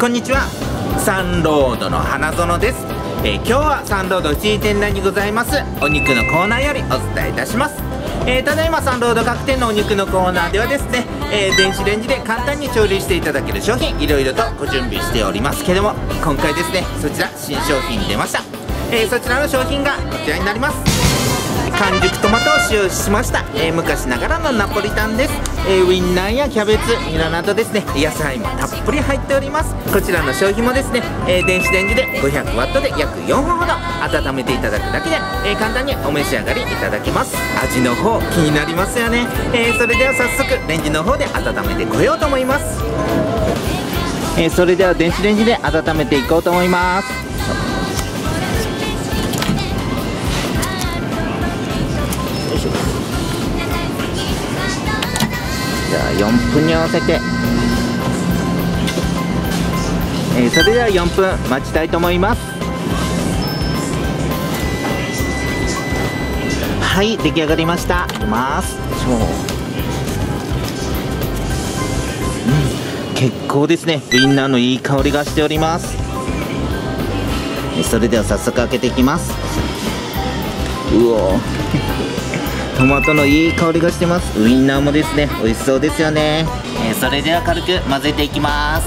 こんにちは、サンロードの花園です。今日はサンロード藤井店内にございますお肉のコーナーよりお伝えいたします。ただいまサンロード各店のお肉のコーナーではですね、電子レンジで簡単に調理していただける商品いろいろとご準備しておりますけれども、今回ですねそちら新商品出ました。そちらの商品がこちらになります。完熟トマトを使用しました、昔ながらのナポリタンです、ウインナーやキャベツニラなどですね野菜もたっぷり入っております。こちらの商品もですね、電子レンジで 500W で約4分ほど温めていただくだけで、簡単にお召し上がりいただけます。味の方気になりますよね、それでは早速レンジの方で温めてこようと思います。それでは電子レンジで温めていこうと思います。じゃあ4分に合わせて、それでは4分待ちたいと思います。はい、出来上がりました。いきます。結構ですねウインナーのいい香りがしております。それでは早速開けていきます。うおトマトのいい香りがしてます。ウインナーもですね美味しそうですよね、それでは軽く混ぜていきます。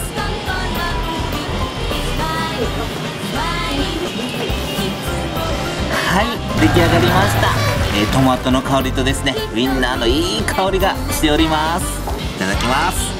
はい、出来上がりました、トマトの香りとですねウインナーのいい香りがしております。いただきます。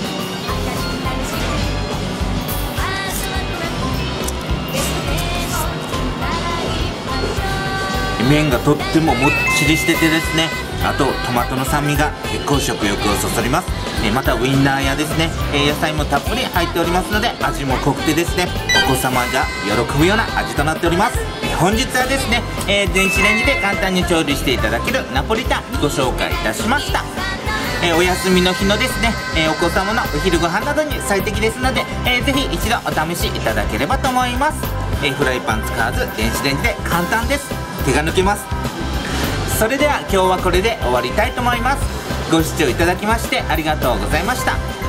麺がとってももっちりしててですね、あとトマトの酸味が結構食欲をそそります。またウインナーやですね野菜もたっぷり入っておりますので味も濃くてですねお子様が喜ぶような味となっております。本日はですね、電子レンジで簡単に調理していただけるナポリタンご紹介いたしました。お休みの日のですね、お子様のお昼ご飯などに最適ですので、ぜひ一度お試しいただければと思います。フライパン使わず電子レンジで簡単です。手が抜けます。それでは今日はこれで終わりたいと思います。ご視聴いただきましてありがとうございました。